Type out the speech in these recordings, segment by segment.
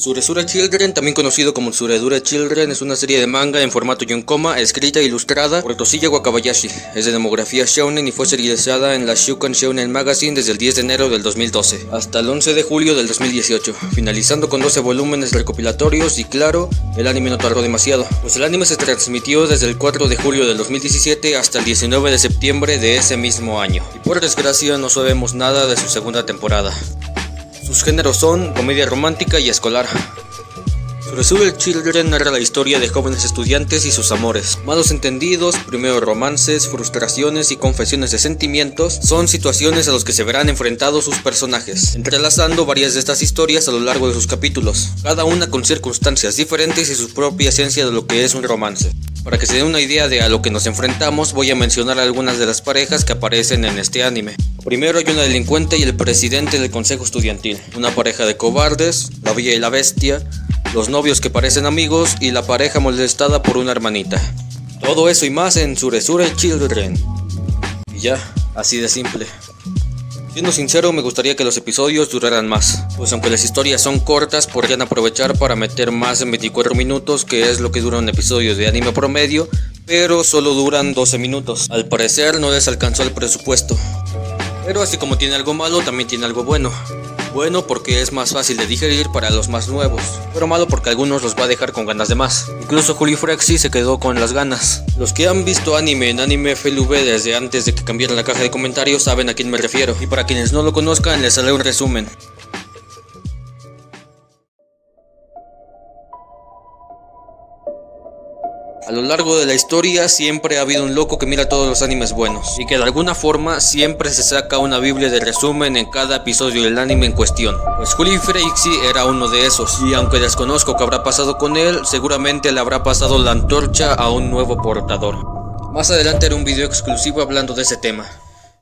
Tsurezure Children, también conocido como Tsurezure Children, es una serie de manga en formato yonkoma, escrita e ilustrada por Tosuya Wakabayashi. Es de demografía shounen y fue serializada en la Shukan Shounen Magazine desde el 10 de enero del 2012 hasta el 11 de julio del 2018, finalizando con 12 volúmenes recopilatorios y claro, el anime no tardó demasiado, pues el anime se transmitió desde el 4 de julio del 2017 hasta el 19 de septiembre de ese mismo año. Y por desgracia no sabemos nada de su segunda temporada. Sus géneros son comedia romántica y escolar. Tsurezure Children narra la historia de jóvenes estudiantes y sus amores. Malos entendidos, primeros romances, frustraciones y confesiones de sentimientos son situaciones a las que se verán enfrentados sus personajes, entrelazando varias de estas historias a lo largo de sus capítulos, cada una con circunstancias diferentes y su propia esencia de lo que es un romance. Para que se den una idea de a lo que nos enfrentamos, voy a mencionar algunas de las parejas que aparecen en este anime. Primero hay una delincuente y el presidente del consejo estudiantil, una pareja de cobardes, la bella y la bestia, los novios que parecen amigos y la pareja molestada por una hermanita. Todo eso y más en Tsurezure Children. Y ya, así de simple. Siendo sincero, me gustaría que los episodios duraran más, pues aunque las historias son cortas, podrían aprovechar para meter más en 24 minutos, que es lo que dura un episodio de anime promedio, pero solo duran 12 minutos. Al parecer no les alcanzó el presupuesto. Pero así como tiene algo malo, también tiene algo bueno. Bueno porque es más fácil de digerir para los más nuevos, pero malo porque algunos los va a dejar con ganas de más. Incluso Julifrexi se quedó con las ganas. Los que han visto anime en Anime FLV desde antes de que cambiaran la caja de comentarios saben a quién me refiero, y para quienes no lo conozcan les haré un resumen. A lo largo de la historia siempre ha habido un loco que mira todos los animes buenos y que de alguna forma siempre se saca una biblia de resumen en cada episodio del anime en cuestión. Pues Julifrexi era uno de esos, y aunque desconozco qué habrá pasado con él, seguramente le habrá pasado la antorcha a un nuevo portador. Más adelante haré un video exclusivo hablando de ese tema.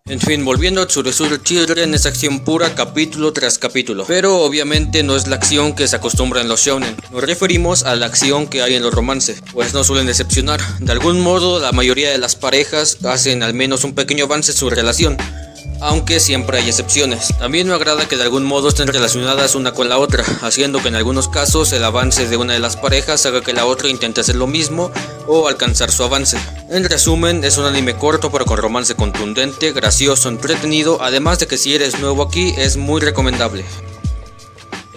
En fin, volviendo a Tsurezure Children, es acción pura capítulo tras capítulo, pero obviamente no es la acción que se acostumbra en los shounen. Nos referimos a la acción que hay en los romances, pues no suelen decepcionar. De algún modo, la mayoría de las parejas hacen al menos un pequeño avance en su relación, aunque siempre hay excepciones. También me agrada que de algún modo estén relacionadas una con la otra, haciendo que en algunos casos el avance de una de las parejas haga que la otra intente hacer lo mismo o alcanzar su avance. En resumen, es un anime corto pero con romance contundente, gracioso, entretenido, además de que si eres nuevo aquí es muy recomendable.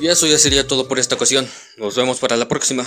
Y eso ya sería todo por esta ocasión, nos vemos para la próxima.